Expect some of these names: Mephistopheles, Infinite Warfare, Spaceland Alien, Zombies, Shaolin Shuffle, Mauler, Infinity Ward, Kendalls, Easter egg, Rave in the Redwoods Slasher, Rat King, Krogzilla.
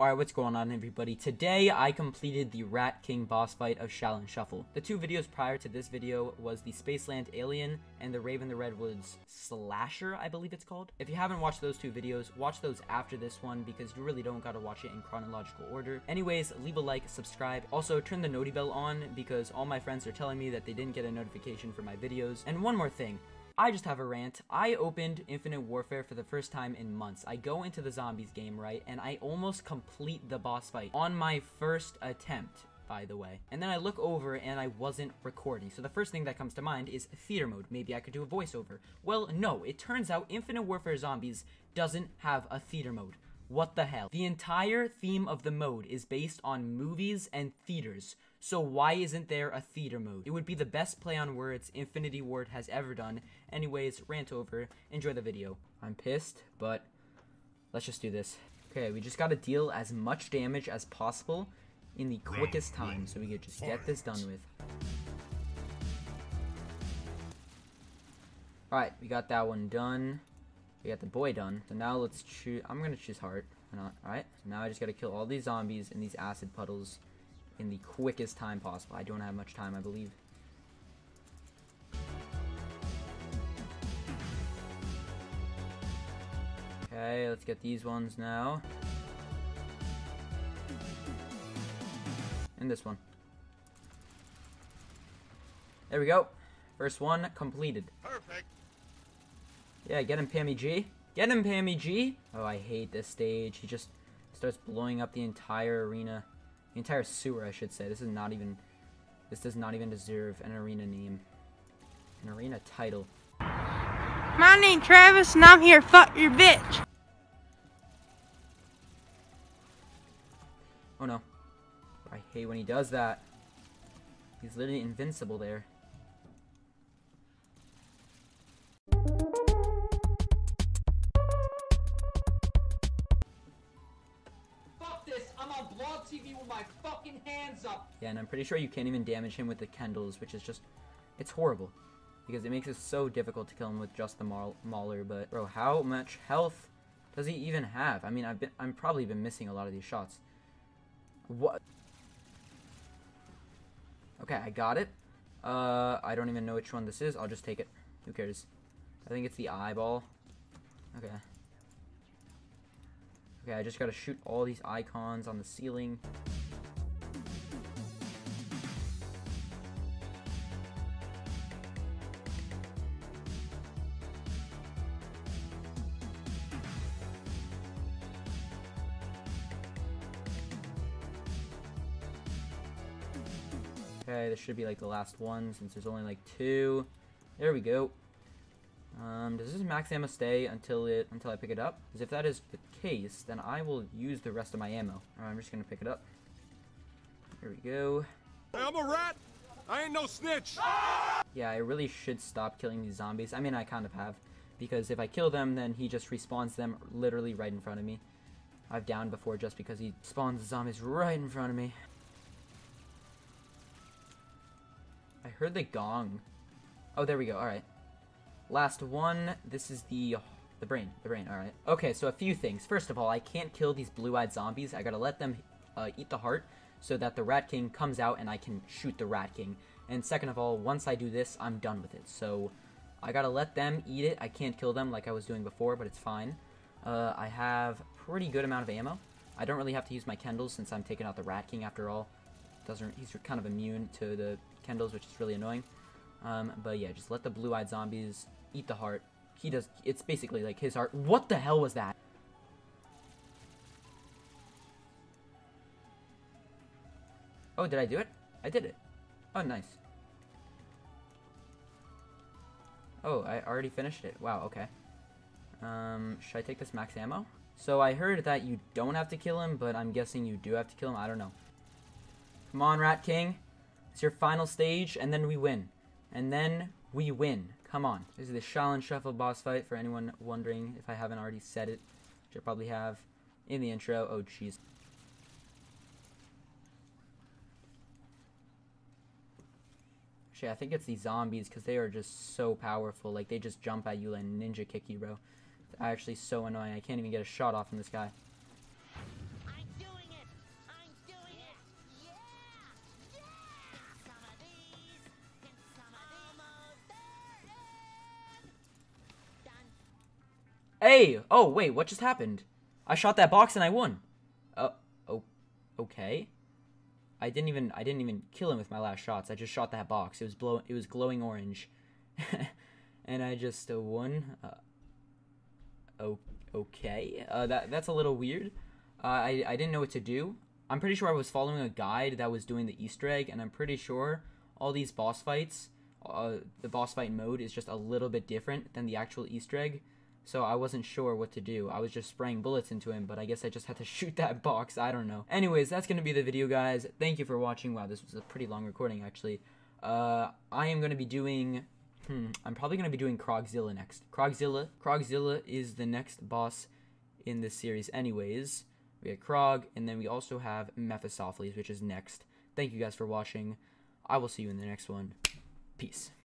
Alright, what's going on everybody? Today, I completed the Rat King boss fight of Shaolin Shuffle. The two videos prior to this video was the Spaceland Alien and the Rave in the Redwoods Slasher, I believe it's called. If you haven't watched those two videos, watch those after this one because you really don't gotta watch it in chronological order. Anyways, leave a like, subscribe. Also, turn the noti bell on because all my friends are telling me that they didn't get a notification for my videos. And one more thing. I just have a rant. I opened Infinite Warfare for the first time in months. I go into the Zombies game, right? And I almost complete the boss fight on my first attempt, by the way. And then I look over and I wasn't recording. So the first thing that comes to mind is theater mode. Maybe I could do a voiceover. Well, no. It turns out Infinite Warfare Zombies doesn't have a theater mode. What the hell? The entire theme of the mode is based on movies and theaters. So why isn't there a theater mode? It would be the best play on words Infinity Ward has ever done. Anyways, rant over. Enjoy the video. I'm pissed, but let's just do this. Okay, we just gotta deal as much damage as possible in the quickest time so we could just get this done with. Alright, we got that one done. We got the boy done. So now let's choose. I'm gonna choose heart. Alright, so now I just gotta kill all these zombies in these acid puddles in the quickest time possible. I don't have much time, I believe. Okay, let's get these ones now. And this one. There we go. First one completed. Perfect. Yeah, get him, Pammy G. Get him, Pammy G. Oh, I hate this stage. He just starts blowing up the entire arena. The entire sewer, I should say. This does not even deserve an arena name. An arena title. My name's Travis and I'm here to fuck your bitch. Oh no. I hate when he does that. He's literally invincible there. Yeah, and I'm pretty sure you can't even damage him with the Kendalls, which is just, it's horrible. Because it makes it so difficult to kill him with just the Mauler, but bro, how much health does he even have? I mean, I'm probably been missing a lot of these shots. What? Okay, I got it. I don't even know which one this is. I'll just take it. Who cares? I think it's the eyeball. Okay. Okay, I just gotta shoot all these icons on the ceiling. Okay, this should be like the last one since there's only like two. There we go. Does this max ammo stay until I pick it up? Because if that is the case, then I will use the rest of my ammo. Alright, I'm just gonna pick it up. Here we go. I'm a rat! I ain't no snitch! Yeah, I really should stop killing these zombies. I mean, I kind of have. Because if I kill them, then he just respawns them literally right in front of me. I've downed before just because he spawns the zombies right in front of me. I heard the gong. Oh, there we go. All right. Last one. This is the brain. The brain. All right. Okay, so a few things. First of all, I can't kill these blue-eyed zombies. I gotta let them eat the heart so that the Rat King comes out and I can shoot the Rat King. And second of all, once I do this, I'm done with it. So I gotta let them eat it. I can't kill them like I was doing before, but it's fine. I have pretty good amount of ammo. I don't really have to use my Kendalls since I'm taking out the Rat King after all. He's kind of immune to the Kendalls, which is really annoying. But yeah, just let the blue-eyed zombies eat the heart. It's basically like his heart. What the hell was that? Oh, did I do it? I did it. Oh, nice. Oh, I already finished it. Wow, okay. Should I take this max ammo? So I heard that you don't have to kill him, but I'm guessing you do have to kill him. I don't know. Come on, Rat King. It's your final stage, and then we win. And then we win. Come on. This is the Shaolin Shuffle boss fight, for anyone wondering if I haven't already said it, which I probably have in the intro. Oh, jeez. Actually, I think it's the zombies, because they are just so powerful. Like, they just jump at you and ninja kick you, bro. It's actually so annoying. I can't even get a shot off from this guy. I do it. Hey! Oh, wait, what just happened? I shot that box and I won. Oh, okay. I didn't even kill him with my last shots. I just shot that box. It was glowing orange. And I just won. Okay. That's a little weird. I didn't know what to do. I'm pretty sure I was following a guide that was doing the Easter egg, and I'm pretty sure all these boss fights, the boss fight mode is just a little bit different than the actual Easter egg. So I wasn't sure what to do. I was just spraying bullets into him, but I guess I just had to shoot that box. I don't know. Anyways, that's going to be the video, guys. Thank you for watching. Wow, this was a pretty long recording, actually. I am going to be doing... I'm probably going to be doing Krogzilla next. Krogzilla is the next boss in this series anyways. We have Krog, and then we also have Mephistopheles, which is next. Thank you guys for watching. I will see you in the next one. Peace.